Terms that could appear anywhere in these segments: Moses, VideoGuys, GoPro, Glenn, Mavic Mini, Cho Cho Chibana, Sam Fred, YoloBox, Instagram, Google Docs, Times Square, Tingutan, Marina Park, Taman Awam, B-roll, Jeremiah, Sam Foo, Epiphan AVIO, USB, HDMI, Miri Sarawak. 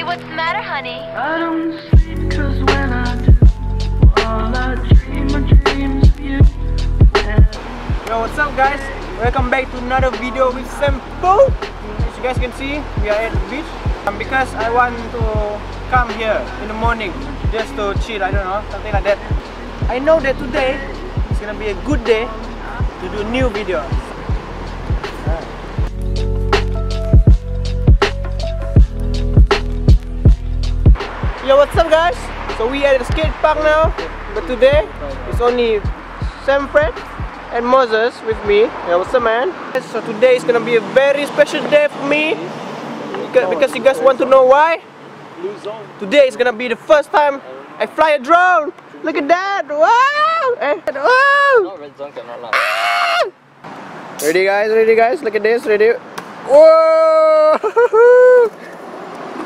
Hey, what's the matter, honey? I don't sleep, cause when I do, all I dream are dreams of you. Yo, what's up, guys? Welcome back to another video with Sam Foo. As you guys can see, we are at the beach. Because I want to come here in the morning just to chill, I don't know, something like that. I know that today is gonna be a good day to do new videos. Yo, what's up, guys? So we are at the skate park now, but today it's only Sam Fred and Moses with me. Yo, what's up, man? So today is gonna be a very special day for me because you guys want to know why. Today is gonna be the first time I fly a drone. Look at that! Wow! Wow! Ready, guys? Ready, guys? Look at this! Ready? Whoa!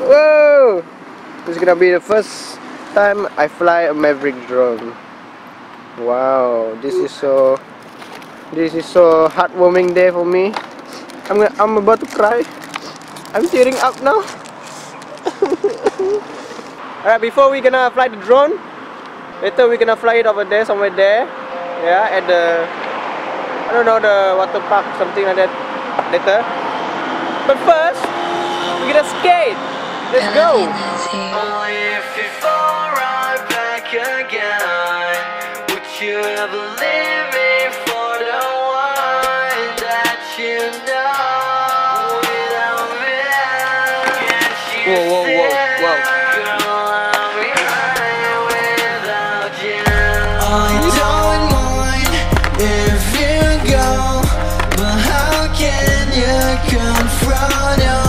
Whoa! This is gonna be the first time I fly a Mavic drone. Wow, this is so heartwarming day for me. I'm about to cry. I'm tearing up now. Alright, before we gonna fly the drone, later we gonna fly it over there, somewhere there. Yeah, at the, I don't know, the water park, something like that. Later. But first, we gonna skate. Let's go! Only if you fall right back again, would you ever leave me for the one that you know without me? Whoa, whoa, whoa, whoa. Girl, I'll be high without you. I don't mind if you go, but how can you come from your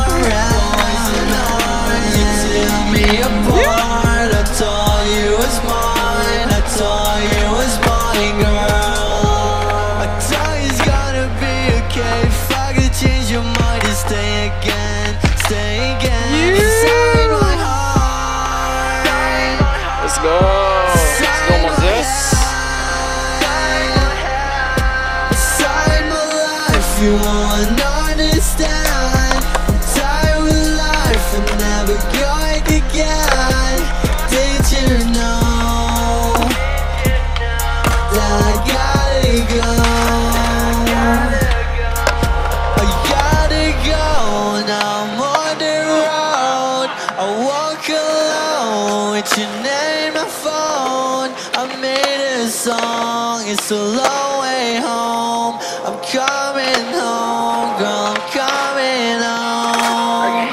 it's a long way home. I'm coming home, girl, I'm coming home.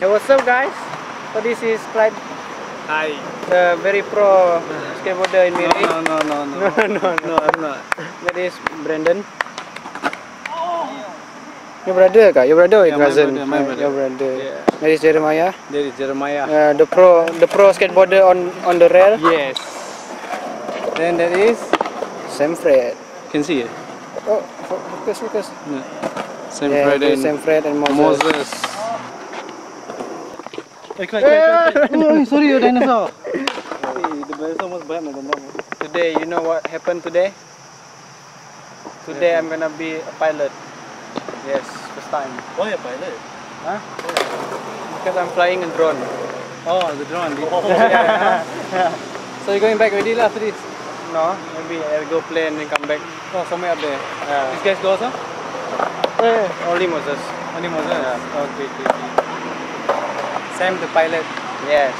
Hey, what's up, guys? So this is Glenn. Hi. The very pro skateboarder in Miri. No, I'm not. That is Brandon. Oh. Your brother, or yeah, cousin? My brother. Your brother. Yeah. That is Jeremiah. The pro skateboarder on the rail. Yes. Then that is Sam Fred. Can see it. Oh, focus. Yeah. Sam Fred and Moses. Hey, sorry, you dinosaur. Today, you know what happened today? Today I'm gonna be a pilot. Yes, first time. Why a pilot? Huh? Yeah. Because I'm flying a drone. Oh, the drone. Oh. Yeah. So you're going back already after this? No, maybe I'll go play and then come back. Oh, somewhere up there. Yeah. These guys go also? Yeah. Only Moses? Yeah. Okay, okay. Sam the pilot. Yes.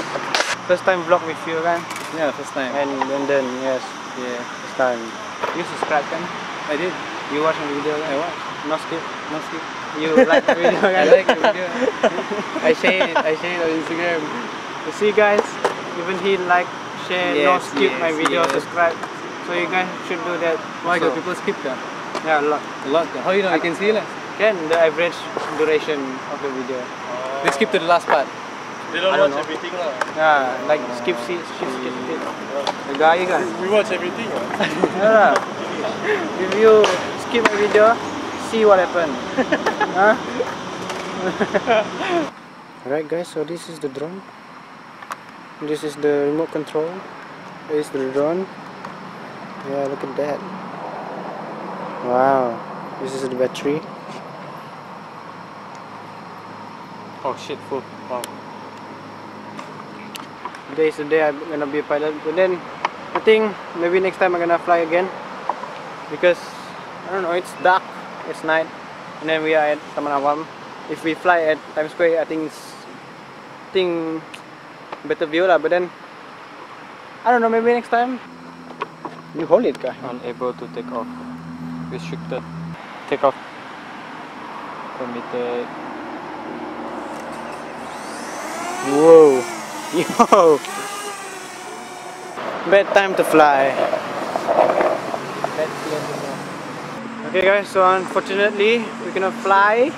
First time vlog with you, kan? Yeah, first time. And London, yes. Yeah, first time. You subscribe, kan? I did. You watch the video, kan? I watch. No skip. You like the video, kan? I like the video. I share it on Instagram. You see, guys, even he like, share, yes, no skip, yes, my video, yes. Subscribe. So you guys should do that. Why do people skip that? Yeah, a lot. How you know? I can see, like? Can the average duration of the video. They skip to the last part. They don't watch everything lah. Yeah, like skip. The guy kan. We watch everything. Yeah. If you skip a video, see what happened. Huh? Alright guys, so this is the drone. This is the remote control. It's the drone. Yeah, look at that. Wow. This is the battery. Oh shit, full. Wow. Today is the day I'm gonna be a pilot, but then I think maybe next time I'm gonna fly again, because I don't know, it's dark, it's night, and then we are at Taman Awam. If we fly at Times Square, I think it's better view lah, but then I don't know, maybe next time. You hold it, guy. Unable to take off. Restricted. Take off. Permitted. Whoa. Yo. Bad time to fly. Okay guys, so unfortunately we cannot fly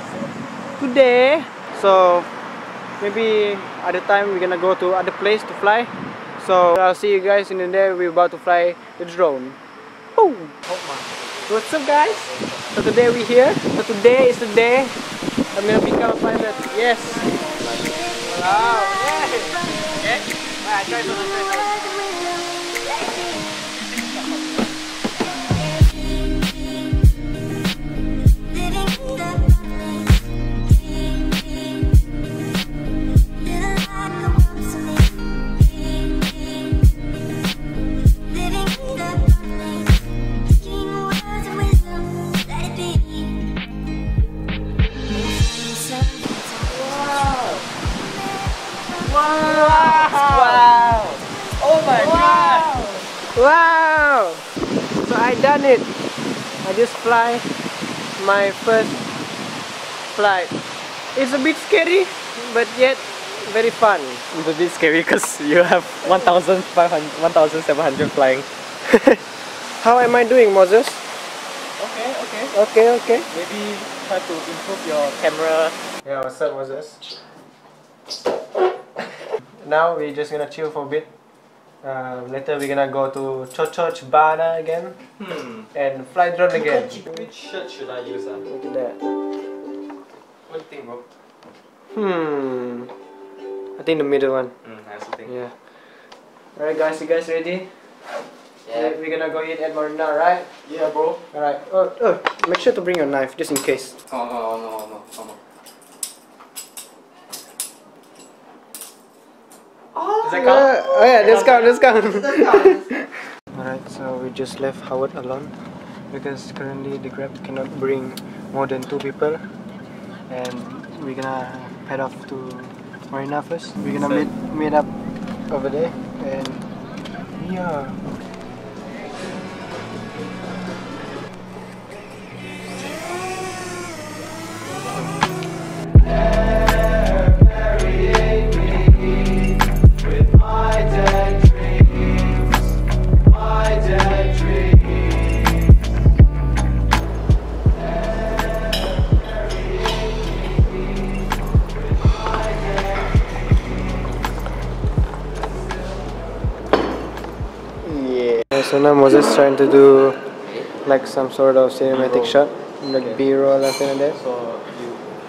today. So maybe other time we're gonna go to other place to fly. So I'll see you guys in the day we're about to fly the drone. Boom! What's up guys? So today we're here. So today is the day I'm gonna become a pilot. Yes! Wow! Yeah. Okay. Alright, try to understand. Wow! So I done it. I just fly my first flight. It's a bit scary, but yet very fun. It's a bit scary because you have 1,700 flying. How am I doing, Moses? Okay, okay. Okay, okay. Maybe try to improve your camera. Yeah, what's up, Moses? Now we're just gonna chill for a bit. Later we're gonna go to Cho Cho Chibana again and fly drone again. Which shirt should I use? Look at that. What do you think, bro? I think the middle one. I also think. Yeah. Alright guys, you guys ready? Yeah. We're gonna go eat at Marina, right? Yeah, bro. Alright. Oh, make sure to bring your knife just in case. Oh no, come on. Oh yeah, let's count. Alright, so we just left Howard alone because currently the Grab cannot bring more than 2 people, and we're gonna head off to Marina first. We're gonna meet up over there, and yeah. So now Moses is trying to do like some sort of cinematic shot, like B-roll and things like that.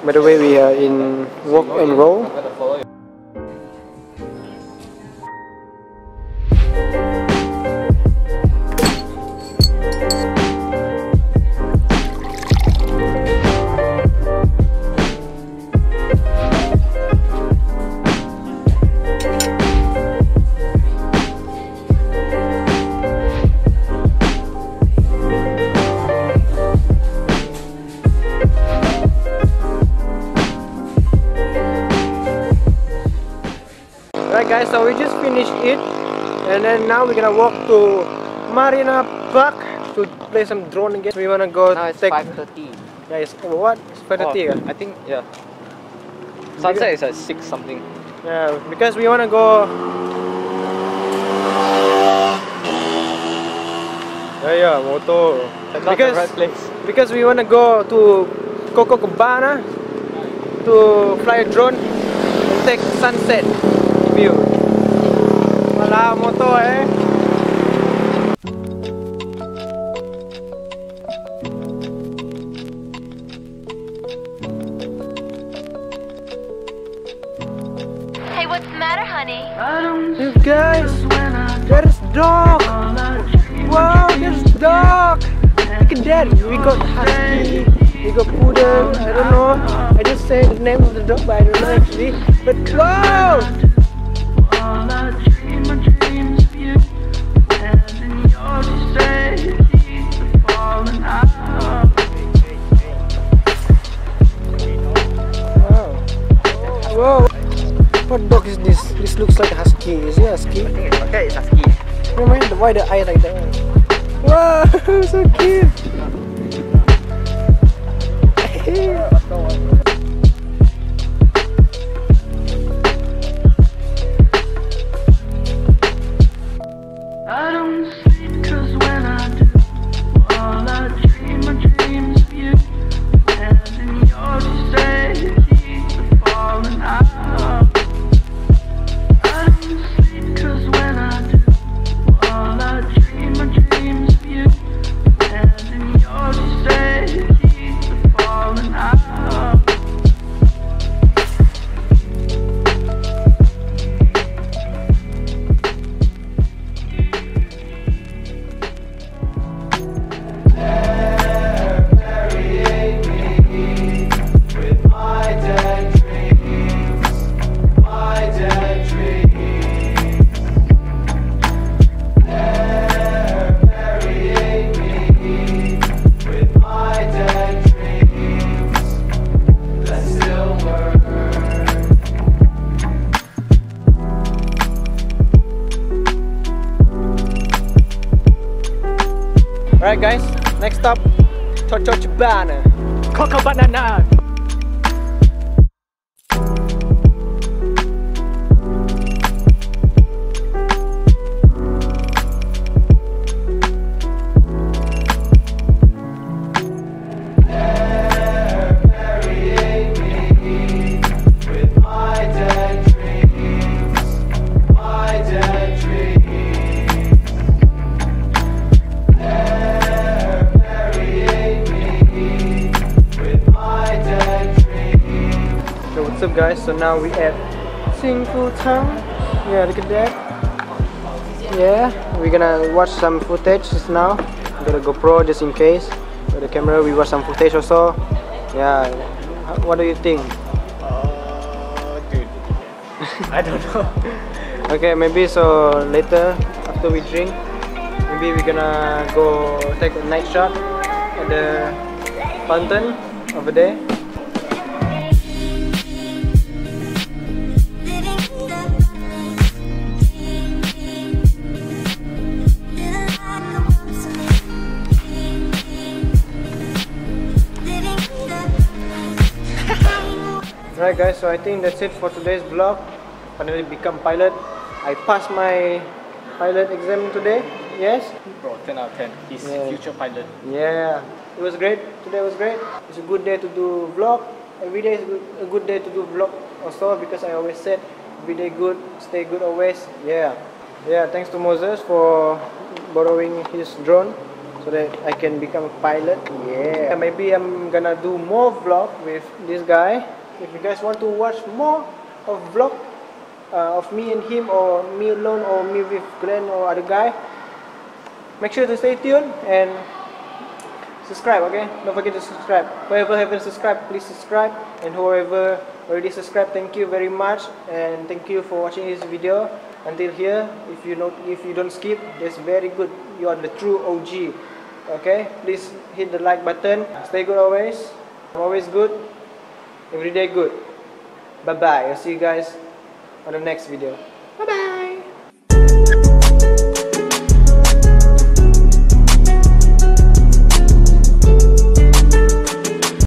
By the way, we are in walk and roll. Guys, so we just finished it, and then now we're gonna walk to Marina Park to play some drone again. We wanna go. Now it's 5:30. Yeah, it's what? It's 5:30. I think, yeah. Sunset is at 6 something. Yeah, because we wanna go. Yeah, motor. Because the right place. Because we wanna go to Cho Cho Chibana to fly a drone and take sunset. Wala motor eh. What's the matter, honey? This guy, there's dog. Wow, there's dog. Look at that. We got husky, we got poodle. I don't know. I just said the name of the dog, but I don't know actually. But wow. Wow. What dog is this? This looks like a husky. Is it a husky? I think it's husky. No, man, why the eye like that? Wow, so cute! I don't sleep 'cause when I do, all I dream my dreams of you, and in your state. Alright guys, next up, Cho Cho Chibana. Coco banana. What's up guys, so now we at Tingutan. Yeah, look at that. Yeah, we're gonna watch some footage just now. Got a GoPro just in case. Got the camera, we watch some footage also. Yeah, what do you think? Dude, I don't know. Okay, maybe so later, after we drink, maybe we're gonna go take a night shot at the fountain over there. Alright guys, so I think that's it for today's vlog. Finally become pilot. I passed my pilot exam today. Yes? Bro, 10 out of 10. He's a future pilot. Yeah. It was great. Today was great. It's a good day to do vlog. Every day is a good day to do vlog also, because I always said, every day good, stay good always. Yeah. Yeah, thanks to Moses for borrowing his drone so that I can become a pilot. Yeah. Maybe I'm gonna do more vlog with this guy. If you guys want to watch more of vlog of me and him, or me alone, or me with Glenn or other guy, make sure to stay tuned and subscribe, okay? Don't forget to subscribe. Whoever haven't subscribed, please subscribe. And whoever already subscribed, thank you very much. And thank you for watching this video. Until here, if you don't skip, that's very good. You are the true OG, okay? Please hit the like button. Stay good always. I'm always good. Every day good. Bye bye. I'll see you guys on the next video. Bye bye.